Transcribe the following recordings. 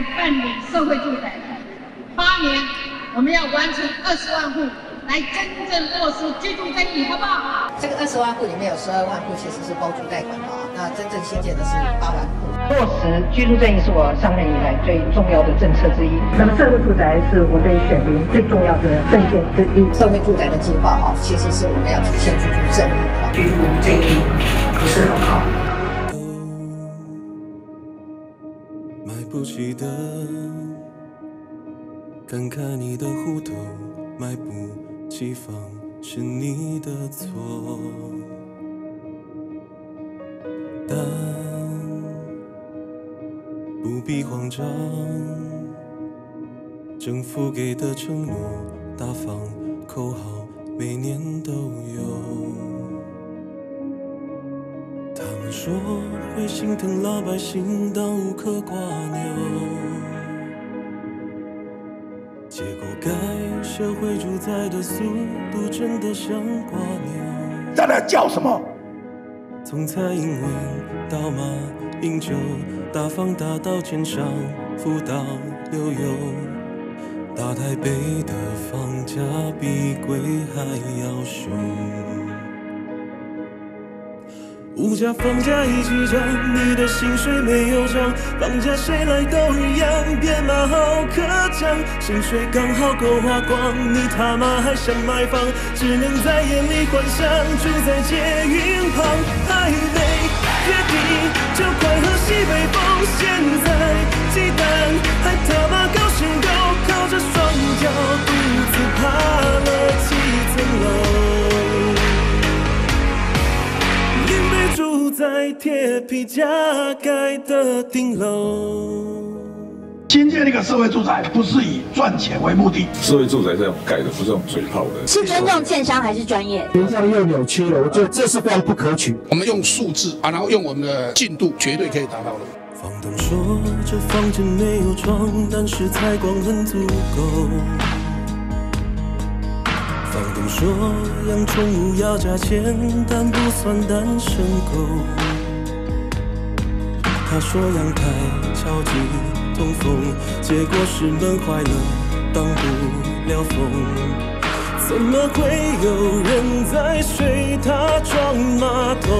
来办理社会住宅。8年，我们要完成20万户，来真正落实居住正义，好不好？这个20万户里面有12万户其实是包租代管的啊，那真正新建的是8万户。落实居住正义是我上任以来最重要的政策之一。那么社会住宅是我对选民最重要的政见之一。社会住宅的计划啊，其实是我们要体现居住正义啊，居住正义不是很好。 不起的，看看你的户头，买不起房是你的错。但不必慌张，政府给的承诺，大方口号每年都有。他们说会心疼老百姓，但无可挂念。 结果盖社会住宅的速度真的像挂牛，在那叫什么？从蔡英文到马英九，大放大到前上辅导留游，大台北的房价比鬼还要凶，物价房价一起涨，你的薪水没有涨，房价谁来都一样，别马后可。 薪水刚好够花光，你他妈还想买房？只能在夜里幻想住在捷运旁。台北月底就快喝西北风，现在鸡蛋还他妈高兴又靠着双脚，独自爬了7层楼。你没住在铁皮加盖的顶楼。 新建那个社会住宅不是以赚钱为目的，社会住宅是要盖的，不是用嘴炮的。是尊重建商还是专业？形象又扭曲了，我觉得这是非常不可取。我们用数字啊，然后用我们的进度，绝对可以达到的。房东说这房间没有床，但是采光很足够。房东说养宠物要加钱，但不算单身狗。他说阳台超级。 通风，结果是门坏了，挡不了风。怎么会有人在水塔装马桶？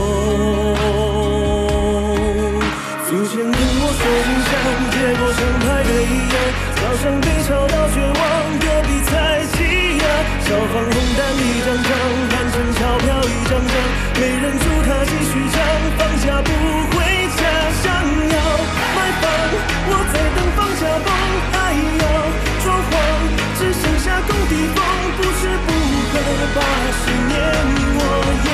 祖先跟我说不想，结果像台北一样，早上被吵到绝望，隔壁才起呀。消防红单一张张，换成钞票一张张，没人住他继续涨，房价不会。 我在等房价崩，还要装潢，只剩下工地风，不吃不喝80年我也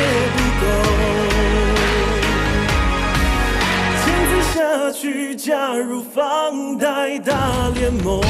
不够。签字下去，加入房贷大联盟。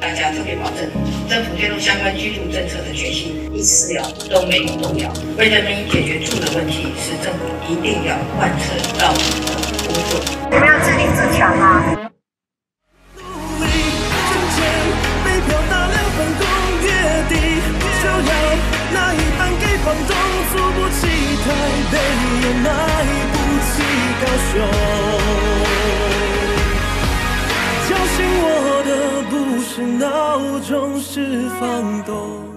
大家特别保证，政府推动相关居住政策的决心一丝了都没有动摇。为人民解决住的问题，是政府一定要贯彻到底的工作。我们要自立自强啊！ 闹钟是房东。